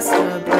just a